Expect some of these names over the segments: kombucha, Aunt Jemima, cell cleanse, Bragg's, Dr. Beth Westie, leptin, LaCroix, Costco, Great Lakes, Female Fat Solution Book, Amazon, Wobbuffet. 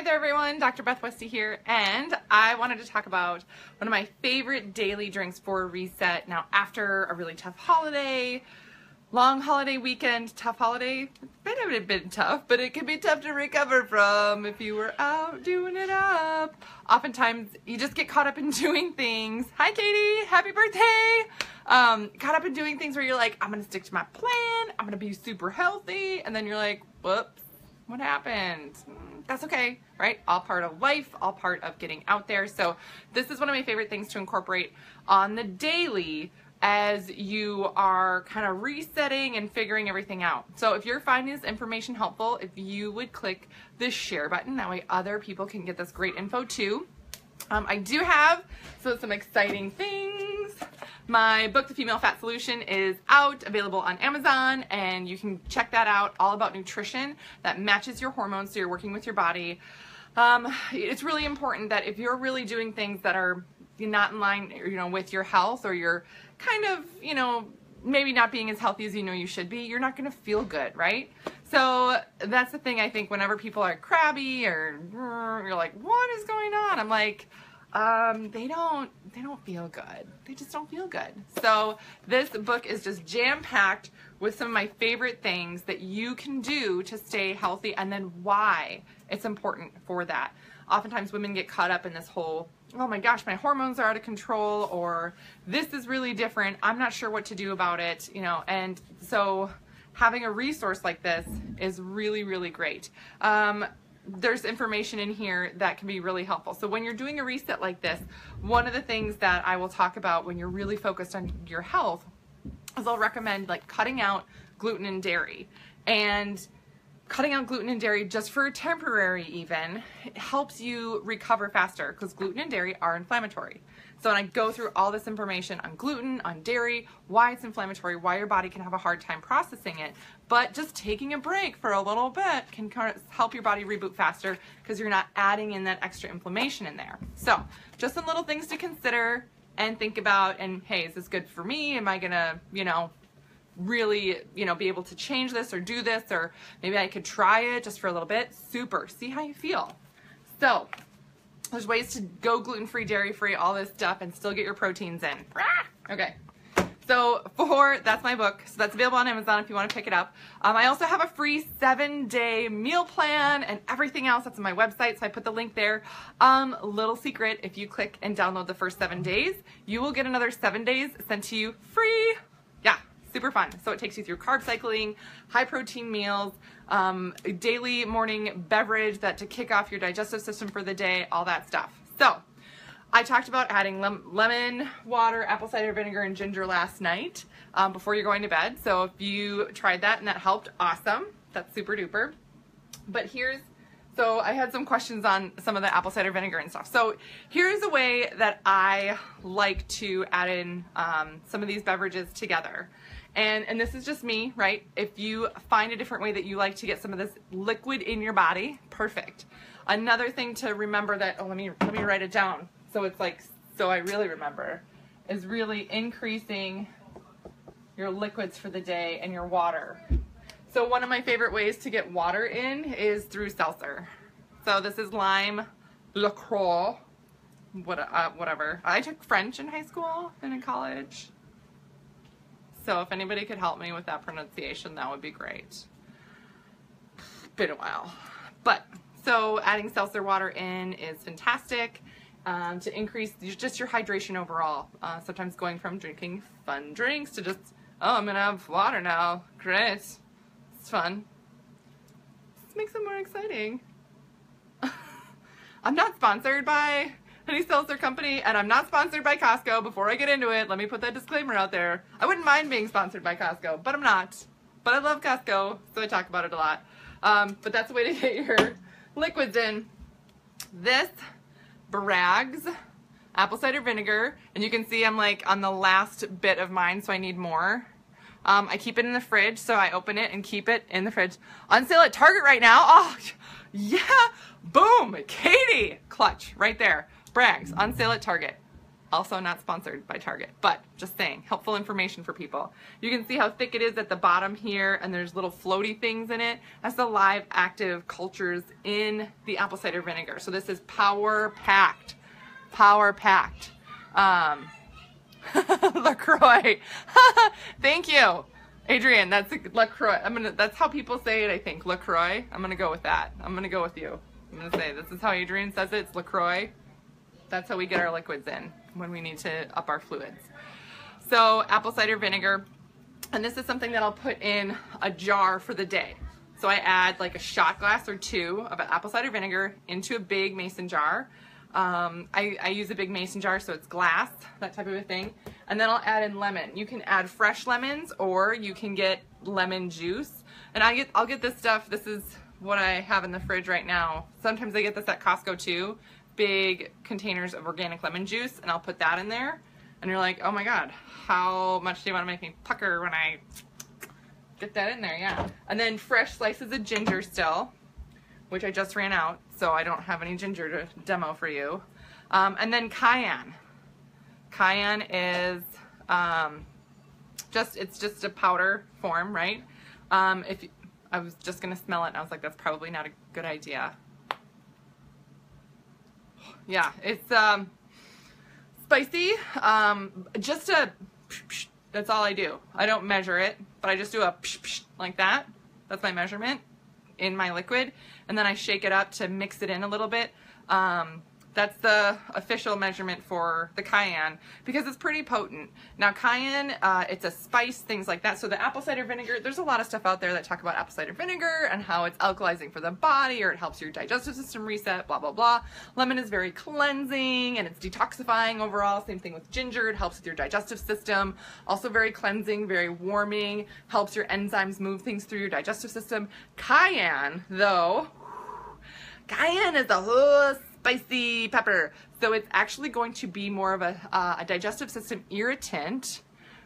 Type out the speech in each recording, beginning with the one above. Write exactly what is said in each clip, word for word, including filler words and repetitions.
Hi there everyone, Doctor Beth Westie here, and I wanted to talk about one of my favorite daily drinks for reset. Now after a really tough holiday, long holiday weekend, tough holiday, it might have been tough, but it can be tough to recover from if you were out doing it up. Oftentimes you just get caught up in doing things. Hi Katie, happy birthday! Um, caught up in doing things where you're like, I'm gonna stick to my plan, I'm gonna be super healthy, and then you're like, whoops. What happened? That's okay, right? All part of life, all part of getting out there. So this is one of my favorite things to incorporate on the daily as you are kind of resetting and figuring everything out. So if you're finding this information helpful, if you would click the share button, that way other people can get this great info too. Um, I do have so some exciting things. My book, The Female Fat Solution, is out, available on Amazon, and you can check that out, all about nutrition that matches your hormones, so you're working with your body. Um, it's really important that if you're really doing things that are not in line, you know, with your health, or you're kind of, you know, maybe not being as healthy as you know you should be, you're not going to feel good, right? So that's the thing, I think, whenever people are crabby or you're like, what is going on? I'm like, um, they don't, they don't feel good. They just don't feel good. So this book is just jam-packed with some of my favorite things that you can do to stay healthy, and then why it's important for that. Oftentimes women get caught up in this whole, oh my gosh, my hormones are out of control, or this is really different, I'm not sure what to do about it, you know, and so having a resource like this is really, really great. Um, there's information in here that can be really helpful. So when you're doing a reset like this, one of the things that I will talk about when you're really focused on your health is I'll recommend like cutting out gluten and dairy. And cutting out gluten and dairy just for temporary even helps you recover faster, because gluten and dairy are inflammatory. So when I go through all this information on gluten, on dairy, why it's inflammatory, why your body can have a hard time processing it, but just taking a break for a little bit can kind of help your body reboot faster, because you're not adding in that extra inflammation in there. So just some little things to consider and think about, and hey, is this good for me? Am I gonna, you know, really, you know, be able to change this or do this, or maybe I could try it just for a little bit? Super, see how you feel. So there's ways to go gluten-free, dairy-free, all this stuff, and still get your proteins in. Okay, so for, that's my book. So that's available on Amazon if you want to pick it up. Um, I also have a free seven-day meal plan and everything else that's on my website, so I put the link there. Um, little secret, if you click and download the first seven days, you will get another seven days sent to you free. Yeah, super fun. So it takes you through carb cycling, high-protein meals, Um, daily morning beverage that to kick off your digestive system for the day, all that stuff. So I talked about adding lem lemon water, apple cider vinegar, and ginger last night um, before you're going to bed. So if you tried that and that helped, awesome. That's super duper. But here's, so I had some questions on some of the apple cider vinegar and stuff. So here's a way that I like to add in um, some of these beverages together. And, and this is just me, right? If you find a different way that you like to get some of this liquid in your body, perfect. Another thing to remember that, oh, let me, let me write it down. So it's like, so I really remember, is really increasing your liquids for the day and your water. So one of my favorite ways to get water in is through seltzer. So this is lime, LaCroix, what, uh, whatever. I took French in high school and in college. So if anybody could help me with that pronunciation, that would be great. Been a while. But so adding seltzer water in is fantastic um, to increase just your hydration overall. Uh, sometimes going from drinking fun drinks to just, oh, I'm going to have water now. Great. It's fun. This makes it more exciting. I'm not sponsored by any seltzer company, and I'm not sponsored by Costco. Before I get into it, let me put that disclaimer out there. I wouldn't mind being sponsored by Costco, but I'm not. But I love Costco, so I talk about it a lot. Um, but that's a way to get your liquids in. This Bragg's apple cider vinegar, and you can see I'm like on the last bit of mine, so I need more. Um, I keep it in the fridge, so I open it and keep it in the fridge. On sale at Target right now. Oh, yeah. Boom. Katie. Clutch. Right there. Bragg's on sale at Target. Also not sponsored by Target, but just saying, helpful information for people. You can see how thick it is at the bottom here, and there's little floaty things in it. That's the live active cultures in the apple cider vinegar. So this is power packed, power packed. Um, LaCroix, thank you, Adrian. That's LaCroix. I'm gonna. That's how people say it. I think LaCroix. I'm gonna go with that. I'm gonna go with you. I'm gonna say this is how Adrian says it. It's LaCroix. That's how we get our liquids in when we need to up our fluids. So apple cider vinegar, and this is something that I'll put in a jar for the day. So I add like a shot glass or two of apple cider vinegar into a big mason jar. Um, I, I use a big mason jar, so it's glass, that type of a thing. And then I'll add in lemon. You can add fresh lemons, or you can get lemon juice. And I get, I'll get this stuff. This is what I have in the fridge right now. Sometimes I get this at Costco too. Big containers of organic lemon juice, and I'll put that in there, and you're like, oh my god, how much do you want to make me pucker when I get that in there? Yeah. And then fresh slices of ginger still, which I just ran out, so I don't have any ginger to demo for you. Um, and then cayenne. Cayenne is um, just, it's just a powder form, right? Um, if you, I was just gonna smell it, and I was like, that's probably not a good idea. Yeah, it's um, spicy, um, just a psh, psh, that's all I do. I don't measure it, but I just do a psh, psh, like that. That's my measurement in my liquid, and then I shake it up to mix it in a little bit. Um, that's the official measurement for the cayenne, because it's pretty potent. Now cayenne, uh, it's a spice, things like that. So the apple cider vinegar, there's a lot of stuff out there that talk about apple cider vinegar and how it's alkalizing for the body, or it helps your digestive system reset, blah, blah, blah. Lemon is very cleansing, and it's detoxifying overall. Same thing with ginger. It helps with your digestive system. Also very cleansing, very warming, helps your enzymes move things through your digestive system. Cayenne, though, cayenne is a whole spicy pepper, so it's actually going to be more of a, uh, a digestive system irritant.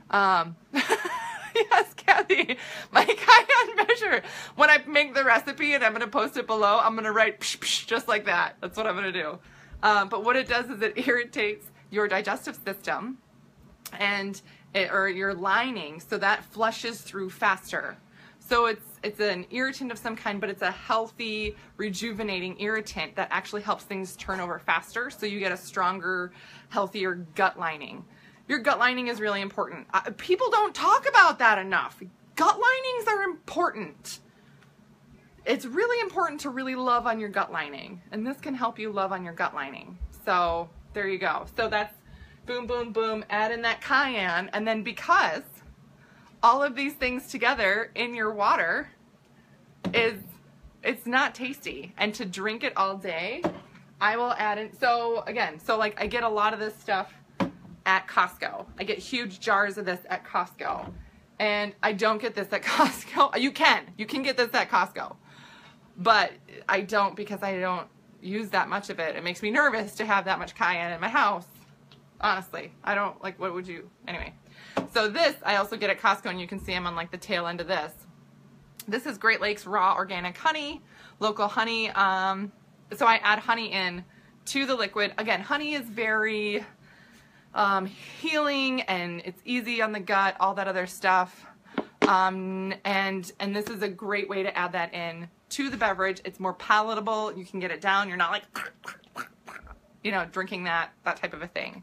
Um, yes, Kathy, my cayenne measure. When I make the recipe, and I'm going to post it below, I'm going to write psh, psh, just like that. That's what I'm going to do. Um, but what it does is it irritates your digestive system and it, or your lining, so that flushes through faster. So it's it's an irritant of some kind, but it's a healthy, rejuvenating irritant that actually helps things turn over faster, so you get a stronger, healthier gut lining. Your gut lining is really important. Uh, people don't talk about that enough. Gut linings are important. It's really important to really love on your gut lining, and this can help you love on your gut lining. So there you go. So that's boom, boom, boom, add in that cayenne, and then because all of these things together in your water is, it's not tasty. And to drink it all day, I will add in, so again, so like I get a lot of this stuff at Costco. I get huge jars of this at Costco. And I don't get this at Costco. You can, you can get this at Costco. But I don't, because I don't use that much of it. It makes me nervous to have that much cayenne in my house. Honestly, I don't, like, what would you, anyway. So this I also get at Costco, and you can see I'm on like the tail end of this. This is Great Lakes raw organic honey, local honey. Um, so I add honey in to the liquid. Again, honey is very um, healing, and it's easy on the gut, all that other stuff. Um, and, and this is a great way to add that in to the beverage. It's more palatable. You can get it down. You're not like, you know, drinking that, that type of a thing.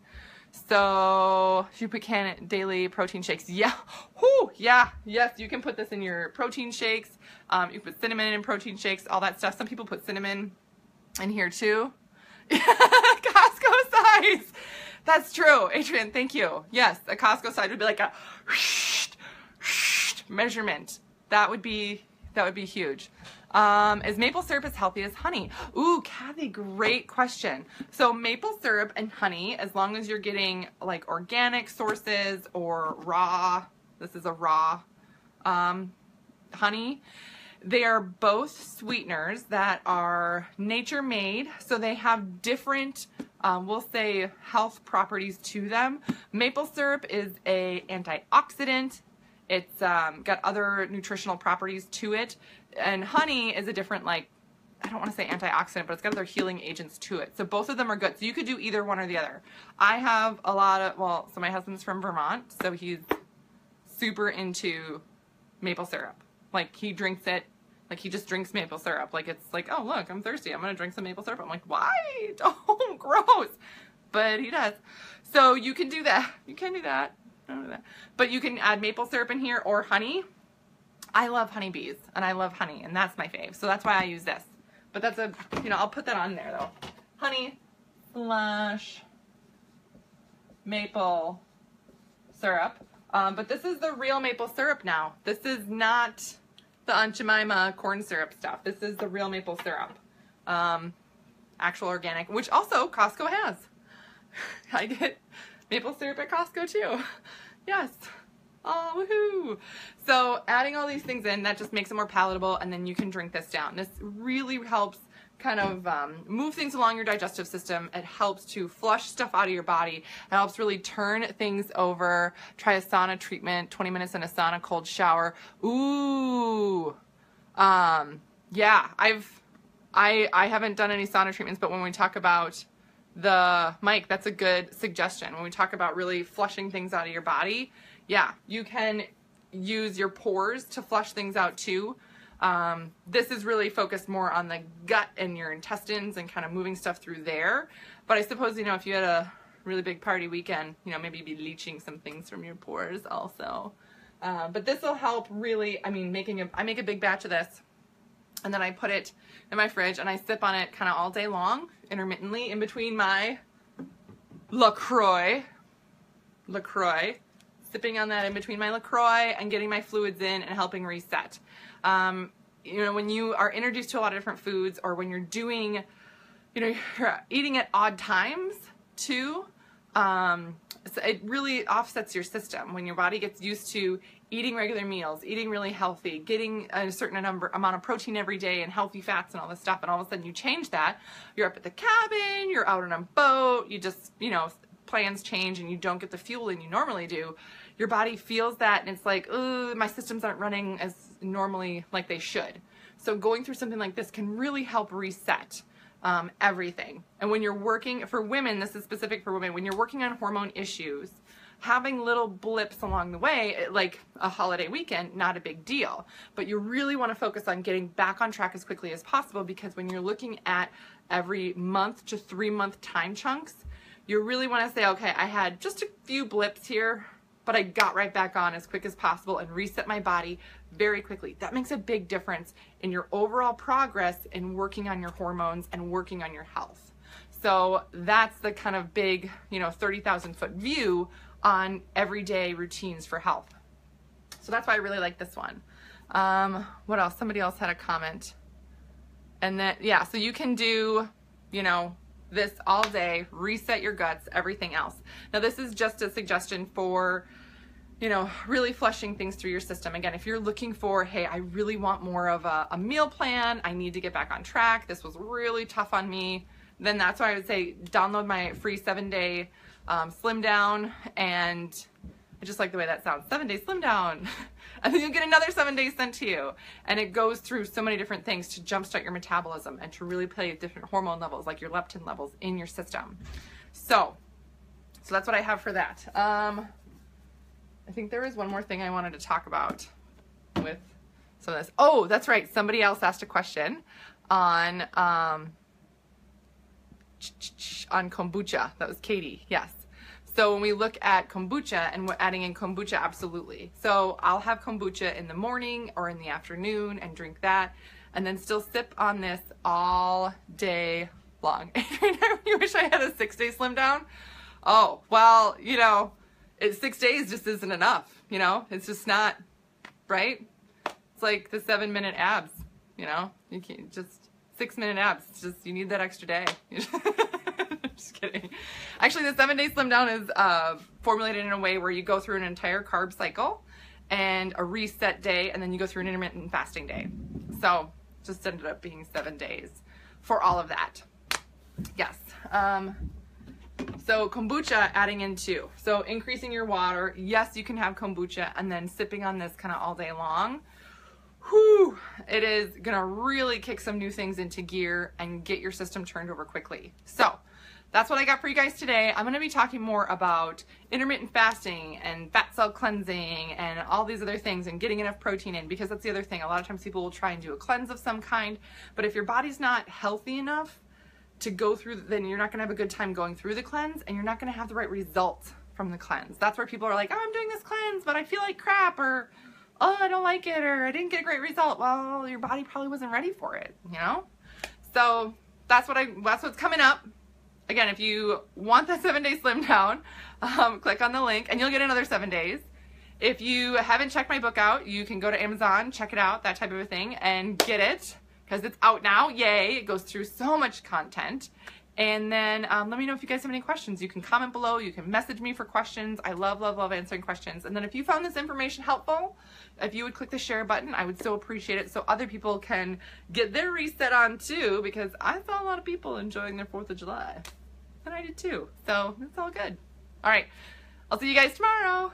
So you put can daily protein shakes. Yeah. Whoo. Yeah. Yes. You can put this in your protein shakes. Um, you put cinnamon in protein shakes, all that stuff. Some people put cinnamon in here too. Costco size. That's true. Adrian, thank you. Yes. A Costco size would be like a measurement. That would be, that would be huge. Um, is maple syrup as healthy as honey? Ooh, Kathy, great question. So maple syrup and honey, as long as you're getting like organic sources or raw, this is a raw um, honey, they are both sweeteners that are nature made. So they have different, um, we'll say, health properties to them. Maple syrup is a antioxidant. It's um, got other nutritional properties to it. And honey is a different like I don't want to say antioxidant, but it's got other healing agents to it. So both of them are good. So you could do either one or the other. I have a lot of, well, so my husband's from Vermont, so he's super into maple syrup. Like, he drinks it, like, he just drinks maple syrup. Like, it's like, oh, look, I'm thirsty. I'm going to drink some maple syrup. I'm like, why? Don't, gross. But he does. So you can do that. You can do that. Don't do that. But you can add maple syrup in here or honey. I love honeybees, and I love honey, and that's my fave. So that's why I use this. But that's a, you know, I'll put that on there, though. Honey slash maple syrup. Um, but this is the real maple syrup now. This is not the Aunt Jemima corn syrup stuff. This is the real maple syrup. Um, actual organic, which also Costco has. I get maple syrup at Costco, too. Yes. Oh, woohoo! So adding all these things in, that just makes it more palatable, and then you can drink this down. This really helps kind of um, move things along your digestive system. It helps to flush stuff out of your body. It helps really turn things over. Try a sauna treatment, twenty minutes in a sauna, cold shower. Ooh! Um, yeah, I've, I, I haven't done any sauna treatments, but when we talk about the, Mike, that's a good suggestion. When we talk about really flushing things out of your body, yeah, you can use your pores to flush things out too. Um, this is really focused more on the gut and your intestines and kind of moving stuff through there. But I suppose, you know, if you had a really big party weekend, you know, maybe you'd be leaching some things from your pores also. Uh, but this will help really, I mean, making a, I make a big batch of this, and then I put it in my fridge and I sip on it kind of all day long, intermittently, in between my LaCroix, LaCroix. Sipping on that in between my LaCroix and getting my fluids in and helping reset. Um, you know, when you are introduced to a lot of different foods, or when you're doing, you know, you're eating at odd times too, um, so it really offsets your system. When your body gets used to eating regular meals, eating really healthy, getting a certain number amount of protein every day and healthy fats and all this stuff, and all of a sudden you change that, you're up at the cabin, you're out on a boat, you just, you know, plans change and you don't get the fuel and you normally do, your body feels that, and it's like, oh, my systems aren't running as normally like they should. So going through something like this can really help reset um, everything. And when you're working, for women, this is specific for women, when you're working on hormone issues, having little blips along the way, like a holiday weekend, not a big deal. But you really want to focus on getting back on track as quickly as possible, because when you're looking at every month to three month time chunks, you really want to say, okay, I had just a few blips here, but I got right back on as quick as possible and reset my body very quickly. That makes a big difference in your overall progress in working on your hormones and working on your health. So that's the kind of big, you know, thirty thousand foot view on everyday routines for health. So that's why I really like this one. Um, what else? Somebody else had a comment. And then, yeah, so you can do, you know, this all day, reset your guts, everything else. Now this is just a suggestion for, you know, really flushing things through your system. Again, if you're looking for, hey, I really want more of a, a meal plan, I need to get back on track, this was really tough on me, then that's why I would say download my free seven day um, slim down, and I just like the way that sounds, seven day slim down. And then you get another seven days sent to you. And it goes through so many different things to jumpstart your metabolism and to really play with different hormone levels, like your leptin levels in your system. So, so that's what I have for that. Um, I think there is one more thing I wanted to talk about with some of this. Oh, that's right. Somebody else asked a question on, um, on kombucha. That was Katie. Yes. So when we look at kombucha and we're adding in kombucha, absolutely. So I'll have kombucha in the morning or in the afternoon and drink that, and then still sip on this all day long. You wish I had a six day slim down? Oh, well, you know, it, six days just isn't enough, you know? It's just not, right? It's like the seven minute abs, you know? You can't just, six minute abs, it's just, you need that extra day. Just kidding. Actually, the seven day slim down is uh, formulated in a way where you go through an entire carb cycle and a reset day, and then you go through an intermittent fasting day. So just ended up being seven days for all of that. Yes. Um, so kombucha adding in too. So increasing your water. Yes, you can have kombucha and then sipping on this kind of all day long. whew, it is gonna really kick some new things into gear and get your system turned over quickly. So that's what I got for you guys today. I'm gonna be talking more about intermittent fasting and fat cell cleansing and all these other things and getting enough protein in, because that's the other thing. A lot of times people will try and do a cleanse of some kind, but if your body's not healthy enough to go through, then you're not gonna have a good time going through the cleanse, and you're not gonna have the right results from the cleanse. That's where people are like, oh, I'm doing this cleanse, but I feel like crap, or oh, I don't like it, or I didn't get a great result. Well, your body probably wasn't ready for it, you know? So that's what I, that's what's coming up. Again, if you want the seven day slim down, um, click on the link and you'll get another seven days. If you haven't checked my book out, you can go to Amazon, check it out, that type of a thing, and get it, because it's out now. Yay. It goes through so much content. And then um, let me know if you guys have any questions. You can comment below. You can message me for questions. I love, love, love answering questions. And then if you found this information helpful, if you would click the share button, I would so appreciate it, so other people can get their reset on too, because I saw a lot of people enjoying their fourth of July. And I did too. So it's all good. All right. I'll see you guys tomorrow.